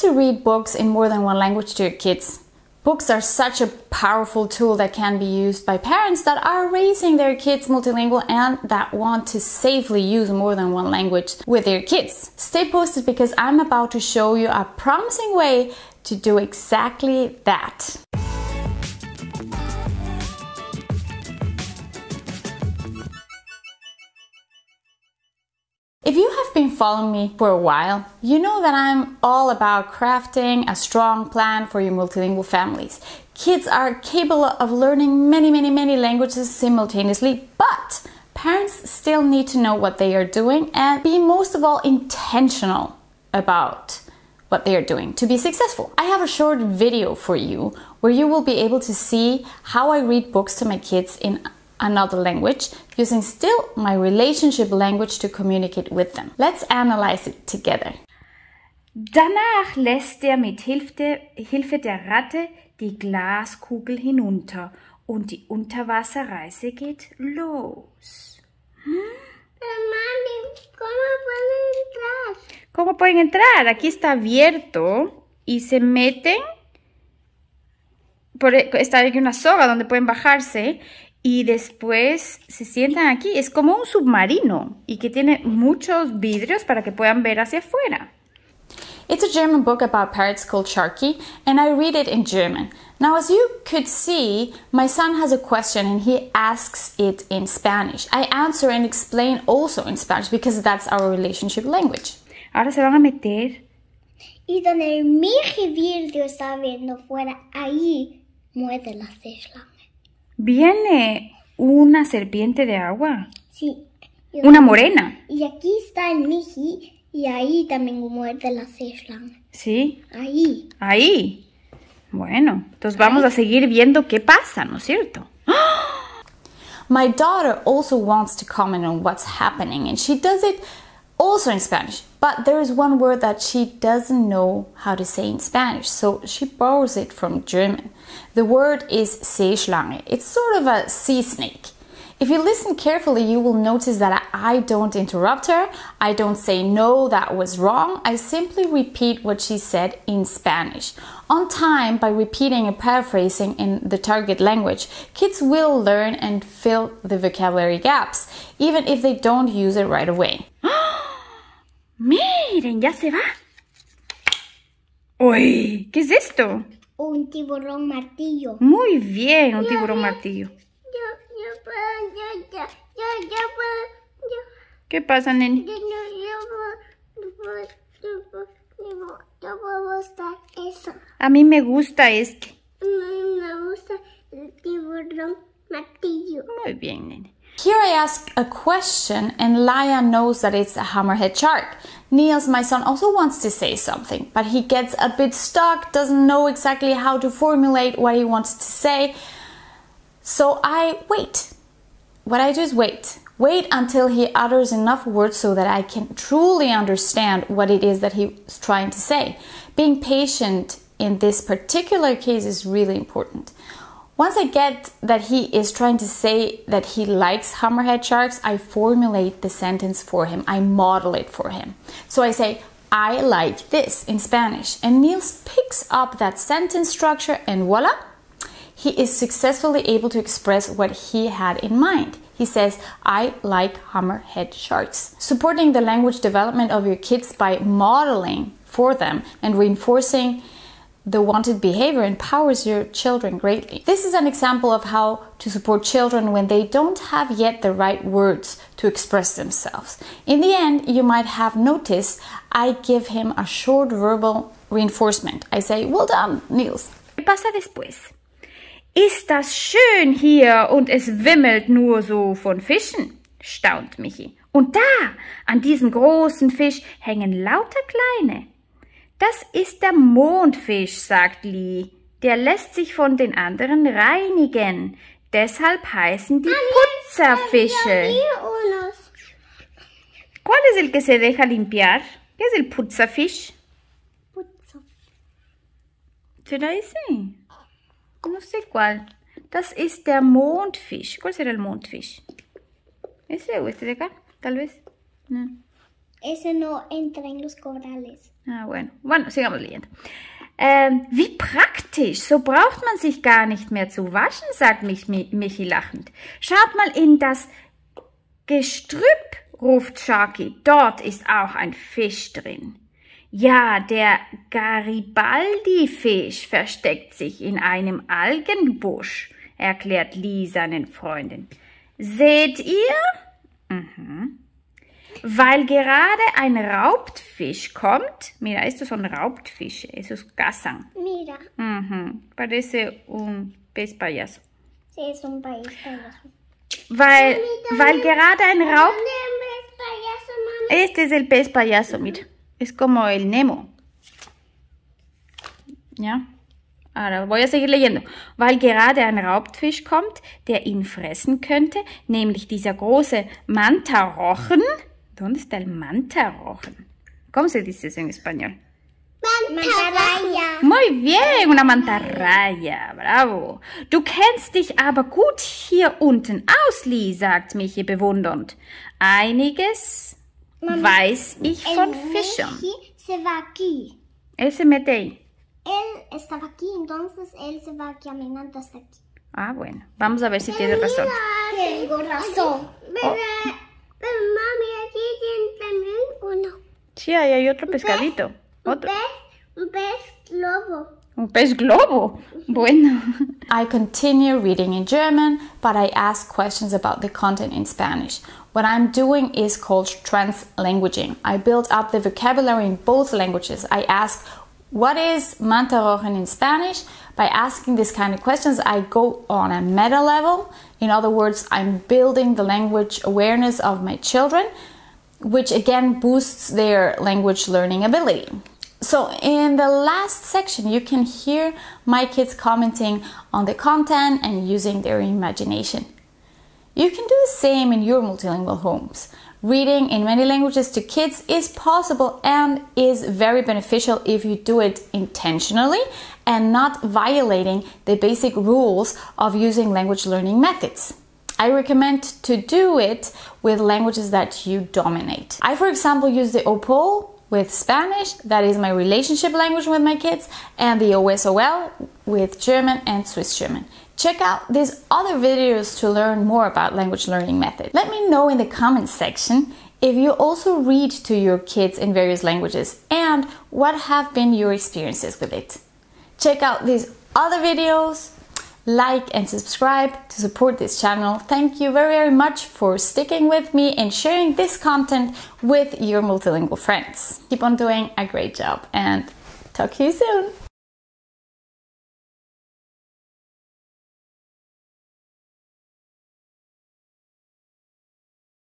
to read books in more than one language to your kids. Books are such a powerful tool that can be used by parents that are raising their kids multilingual and that want to safely use more than one language with their kids. Stay posted because I'm about to show you a promising way to do exactly that. If you have been following me for a while, you know that I'm all about crafting a strong plan for your multilingual families. Kids are capable of learning many languages simultaneously, but parents still need to know what they are doing and be most of all intentional about what they are doing to be successful. I have a short video for you where you will be able to see how I read books to my kids in another language, using still my relationship language to communicate with them. Let's analyze it together. Danach lässt mit Hilfe der Ratte die Glaskugel hinunter und die Unterwasserreise geht los. Mami, ¿cómo pueden entrar? ¿Cómo pueden entrar? Aquí está abierto y se meten. Está aquí una soga donde pueden bajarse. Y después se sientan aquí. Es como un submarino y que tiene muchos vidrios para que puedan ver hacia afuera. It's a German book about parrots called Sharky, and I read it in German. Now, as you could see, my son has a question and he asks it in Spanish. I answer and explain also in Spanish because that's our relationship language. Ahora se van a meter. Y donde el Michi vidrio está viendo fuera, ahí muere la Seeschlange. Viene una serpiente de agua. Sí. Una morena. Y aquí está el Michi y ahí también muerde la Seeschlange. Sí. Ahí. Ahí. Bueno, entonces vamos a seguir viendo qué pasa, ¿no es cierto? My daughter also wants to comment on what's happening and she does it also in Spanish. But there is one word that she doesn't know how to say in Spanish, so she borrows it from German. The word is Seeschlange. It's sort of a sea snake. If you listen carefully, you will notice that I don't interrupt her. I don't say, no, that was wrong. I simply repeat what she said in Spanish. On time, by repeating and paraphrasing in the target language, kids will learn and fill the vocabulary gaps, even if they don't use it right away. Miren, ya se va. ¡Uy! ¿Qué es esto? Un tiburón martillo. Muy bien, un tiburón martillo. Yo puedo. ¿Qué pasa, nene? Yo puedo gustar eso. A mí me gusta este. Me gusta el tiburón martillo. Muy bien, nene. Here I ask a question and Laia knows that it's a hammerhead shark. Niels, my son, also wants to say something, but he gets a bit stuck, doesn't know exactly how to formulate what he wants to say. So I wait. What I do is wait. Wait until he utters enough words so that I can truly understand what it is that he's trying to say. Being patient in this particular case is really important. Once I get that he is trying to say that he likes hammerhead sharks, I formulate the sentence for him. I model it for him. So I say, I like this in Spanish. And Niels picks up that sentence structure and voila, he is successfully able to express what he had in mind. He says, I like hammerhead sharks. Supporting the language development of your kids by modeling for them and reinforcing the wanted behavior empowers your children greatly. This is an example of how to support children when they don't have yet the right words to express themselves. In the end, you might have noticed I give him a short verbal reinforcement. I say, well done, Niels. ¿Qué pasa después? Ist das schön hier und es wimmelt nur so von Fischen, staunt Michi. Und da, an diesem großen Fisch hängen lauter kleine. Das ist der Mondfisch, sagt Li. Der lässt sich von den anderen reinigen. Deshalb heißen die Putzerfische. ¿Cuál es el que se deja limpiar? ¿Qué es el Putzerfisch? ¿Será ese? No sé cuál. Das ist der Mondfisch. ¿Cuál será el Mondfisch? ¿Ese o este de acá? Tal vez. No. Ese no entra en los corales. Ah, bueno. Bueno, sigamos leyendo. Wie praktisch, so braucht man sich gar nicht mehr zu waschen, sagt Michi lachend. Schaut mal in das Gestrüpp, ruft Sharky. Dort ist auch ein Fisch drin. Ja, der Garibaldi-Fisch versteckt sich in einem Algenbusch, erklärt Lisa seinen Freunden. Seht ihr? Mhm. Weil gerade ein Raubfisch kommt. Mira, estos son raubfische. Esos cazan. Mira. Uh-huh. Parece un pez payaso. Sí, es un pez payaso. Weil gerade ein Raub... Este es el pez payaso, mira. Es como el Nemo. ¿Ya? Ahora voy a seguir leyendo. Weil gerade ein Raubfisch kommt, der ihn fressen könnte, nämlich dieser große Mantarochen. ¿Dónde está el mantarrochen? ¿Cómo se dice eso en español? Mantaraya. Muy bien, una mantaraya. Bravo. Du kennst dich aber gut hier unten aus, Lee, sagt Michi bewundernd. Einiges weiß ich von Fischern. Michi se va aquí. Él se mete ahí. Él estaba aquí, entonces él se va caminando hasta aquí. Ah, bueno. Vamos a ver si tiene razón. Tengo razón. Oh. Pero mami, aquí tienen también uno. Sí, ahí hay otro pescadito. Un pez globo. Un pez globo. Bueno. I continue reading in German, but I ask questions about the content in Spanish. What I'm doing is called translanguaging. I build up the vocabulary in both languages. I ask, what is mantarrochen in Spanish? By asking these kind of questions, I go on a meta level. In other words, I'm building the language awareness of my children, which again boosts their language learning ability. So in the last section, you can hear my kids commenting on the content and using their imagination. You can do the same in your multilingual homes. Reading in many languages to kids is possible and is very beneficial if you do it intentionally and not violating the basic rules of using language learning methods. I recommend to do it with languages that you dominate. I, for example, use the OPOL with Spanish, that is my relationship language with my kids, and the OSOL with German and Swiss German. Check out these other videos to learn more about language learning methods. Let me know in the comments section if you also read to your kids in various languages and what have been your experiences with it. Check out these other videos, like and subscribe to support this channel. Thank you very, very much for sticking with me and sharing this content with your multilingual friends. Keep on doing a great job and talk to you soon.